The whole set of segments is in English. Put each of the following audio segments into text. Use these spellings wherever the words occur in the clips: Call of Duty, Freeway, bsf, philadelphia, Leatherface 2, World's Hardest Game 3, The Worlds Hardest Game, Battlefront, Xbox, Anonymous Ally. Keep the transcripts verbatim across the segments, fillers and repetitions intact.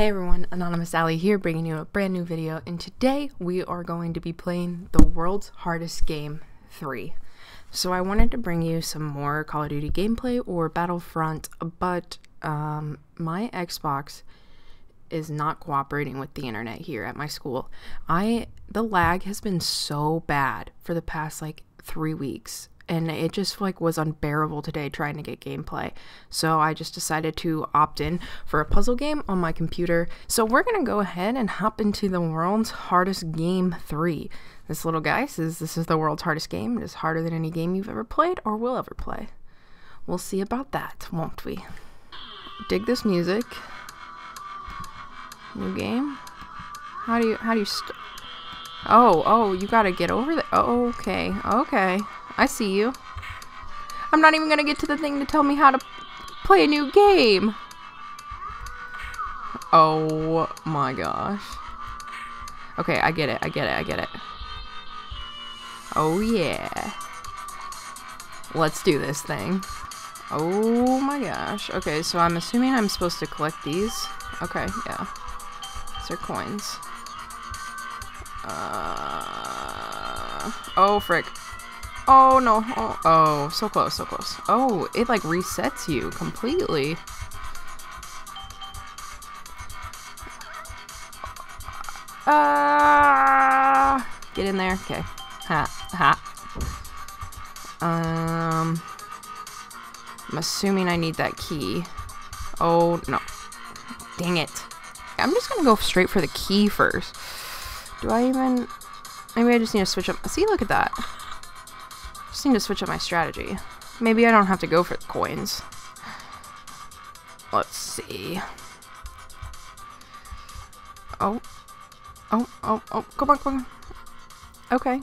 Hey everyone, Anonymous Ally here, bringing you a brand new video, and today we are going to be playing the World's Hardest Game three. So I wanted to bring you some more Call of Duty gameplay or Battlefront, but um, my Xbox is not cooperating with the internet here at my school. I the lag has been so bad for the past like three weeks. And it just like was unbearable today trying to get gameplay. So I just decided to opt in for a puzzle game on my computer. So we're gonna go ahead and hop into the World's Hardest Game three. This little guy says this is the world's hardest game. It is harder than any game you've ever played or will ever play. We'll see about that, won't we? Dig this music. New game. How do you how do you st- Oh, oh, you gotta get over there. Oh, okay, okay. I see you. I'm not even gonna get to the thing to tell me how to play a new game. Oh my gosh. Okay, I get it, I get it, I get it. Oh yeah. Let's do this thing. Oh my gosh. Okay, so I'm assuming I'm supposed to collect these. Okay, yeah. These are coins. Uh, oh frick. Oh no, oh, oh, so close, so close. Oh, it like resets you completely. Uh, get in there, okay. Ha, ha. Um, I'm assuming I need that key. Oh no, dang it. I'm just gonna go straight for the key first. Do I even, maybe I just need to switch up, see, look at that. Just need to switch up my strategy. Maybe I don't have to go for the coins. Let's see. Oh. Oh, oh, oh. Come on, come on. Okay.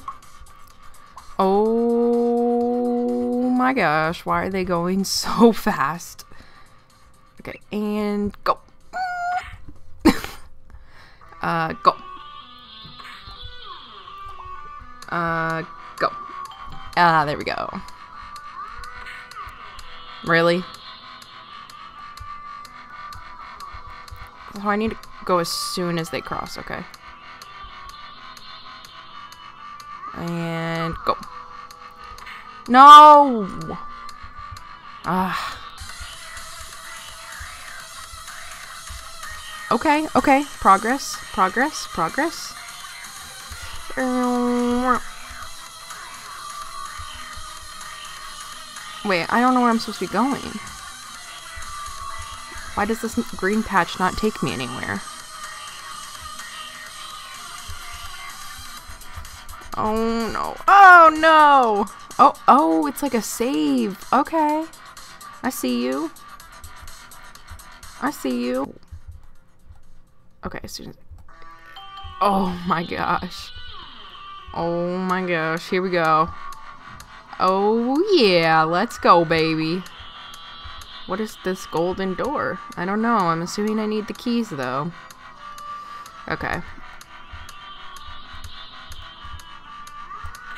Oh my gosh. Why are they going so fast? Okay, and go. uh, go. Uh, go. Ah, there we go. Really? So I need to go as soon as they cross, okay. And go. No! Ah. Okay, okay. Progress, progress, progress. Um, Wait, I don't know where I'm supposed to be going. Why does this green patch not take me anywhere? Oh no. Oh no! Oh, oh, it's like a save. Okay. I see you. I see you. Okay, as soon as... Oh my gosh. Oh my gosh, here we go. Oh yeah, let's go, baby. What is this golden door? I don't know. I'm assuming I need the keys though. Okay.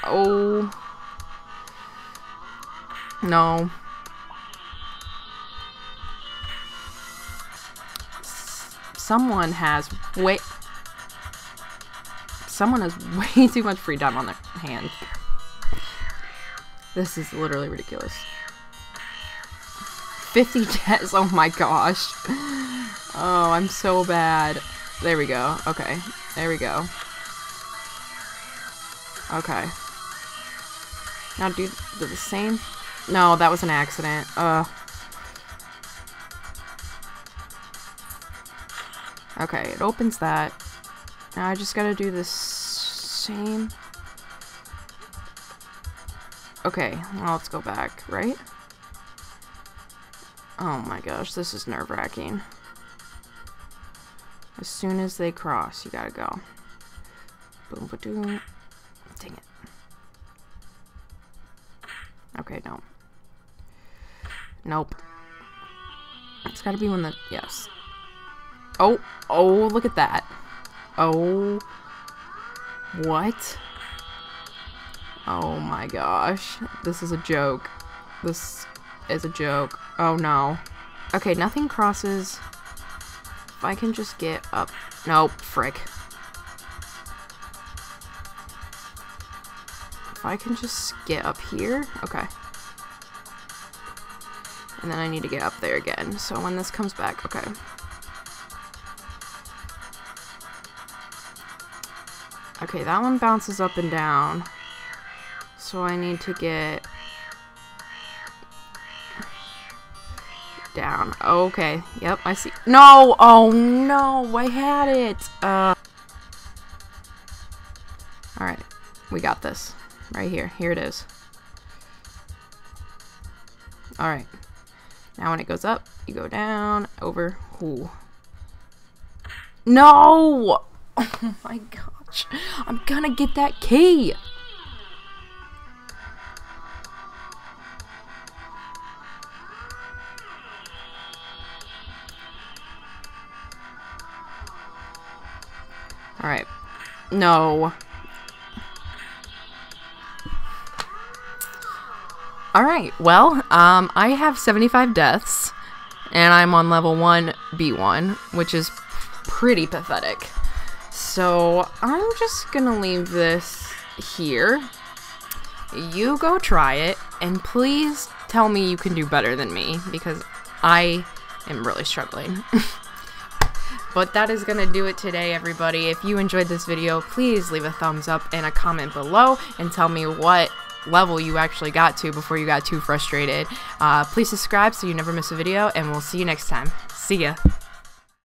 Oh. No. S- someone has way Someone has way too much free time on their hands. This is literally ridiculous. fifty deaths, oh my gosh. Oh, I'm so bad. There we go, okay, there we go. Okay. Now do, do the same. No, that was an accident, uh. Okay, it opens that. Now I just gotta do the same. Okay, well, let's go back, right? Oh my gosh, this is nerve-wracking. As soon as they cross, you gotta go. Boom, ba-doom. Dang it. Okay, no. Nope. It's gotta be when the... Yes. Oh, oh, look at that. Oh. What? Oh my gosh, this is a joke. This is a joke. Oh no. Okay, nothing crosses If I can just get up. Nope, frick. If I can just get up here. Okay. And then I need to get up there again. So when this comes back, okay. Okay, that one bounces up and down. So I need to get down. Okay. Yep, I see. No! Oh no! I had it! Uh. Alright. We got this. Right here. Here it is. Alright. Now when it goes up, you go down, over. Ooh. No! Oh my gosh. I'm gonna get that key! Alright. No. Alright, well, um, I have seventy-five deaths, and I'm on level one B one, which is pretty pathetic. So, I'm just gonna leave this here. You go try it, and please tell me you can do better than me, because I am really struggling. But that is going to do it today, everybody. If you enjoyed this video, please leave a thumbs up and a comment below and tell me what level you actually got to before you got too frustrated. Uh, please subscribe so you never miss a video, and we'll see you next time. See ya.